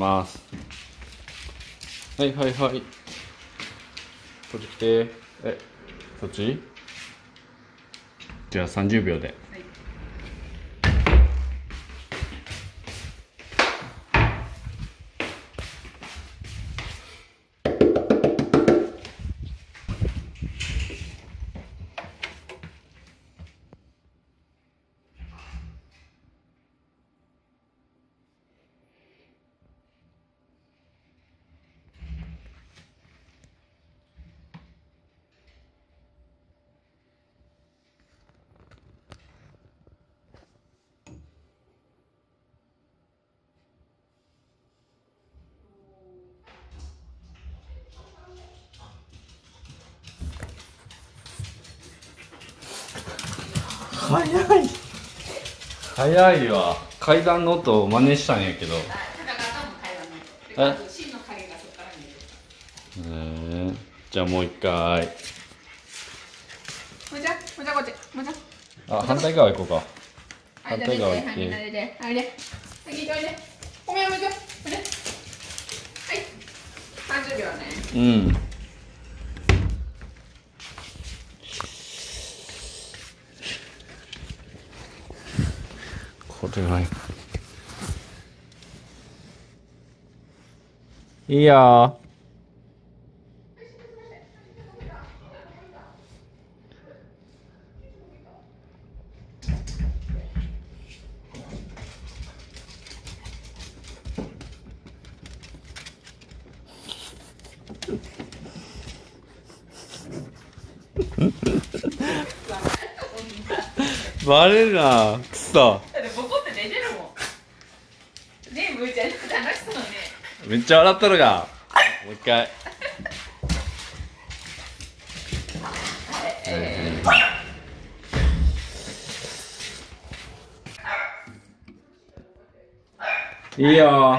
ます。はいはいはい、こっち来て。そっち。じゃあ30秒で。早いわ。階段の音を真似したんやけど。じゃあもう一回。あ、反対側行こうか。反対側行って。うん。いいよ。バレるな、くそ。めっちゃ笑ったのが。もう一回。いいよ。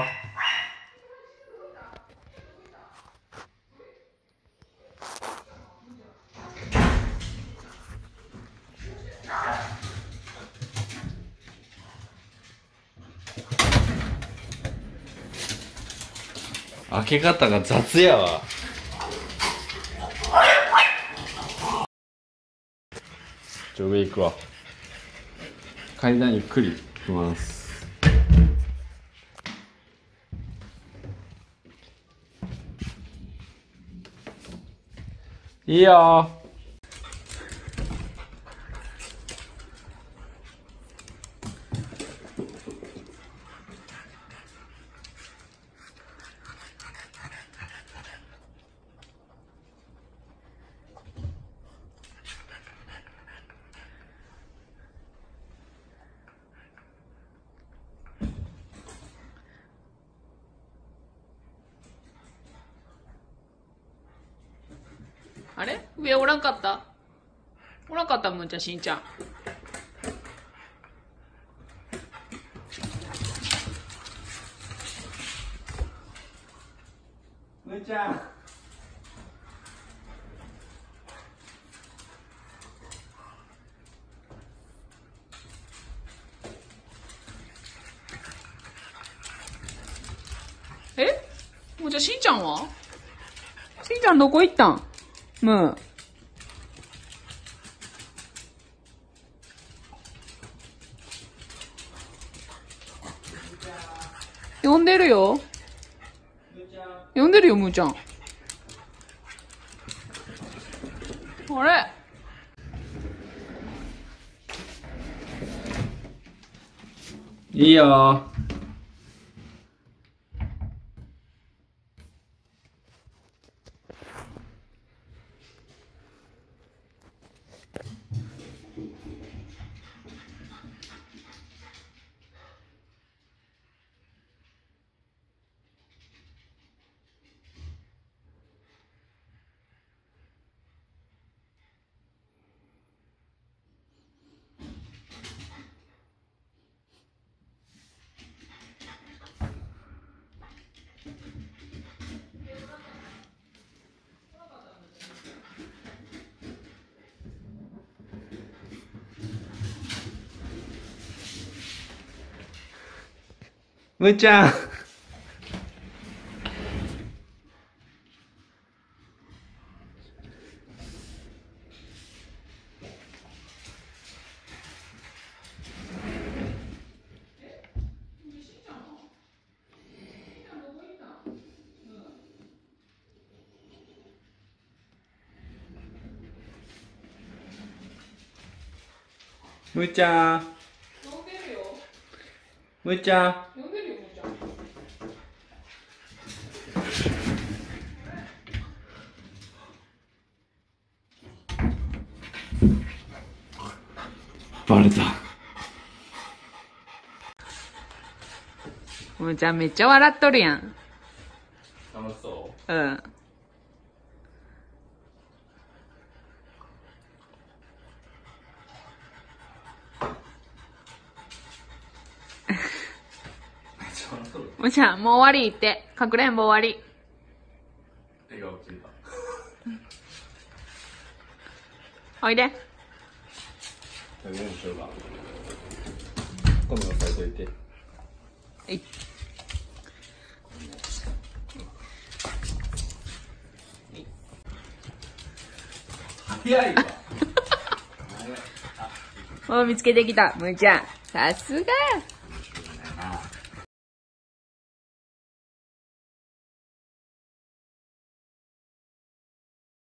開け方が雑やわ。じゃあ上行くわ。階段ゆっくり行きます。いいよ。あれ、上おらんかった？おらんかったもん。じゃあしんちゃん。むーちゃん。もうじゃあしんちゃんは？しんちゃんどこ行ったん？むー。呼んでるよ。呼んでるよ、むーちゃん。あれ。いいよ。むーちゃんむーちゃん。飲んでるよ。むーちゃん。飲んでるよ、むーちゃん。バレた。むーちゃんめっちゃ笑っとるやん。楽しそう。うん。むーちゃん、もう終わりって、かくれんぼ終わり。手が落ちた。おいで。何しようか。今度は書いといて。はい。早いわ。もう見つけてきた、むーちゃん。さすが。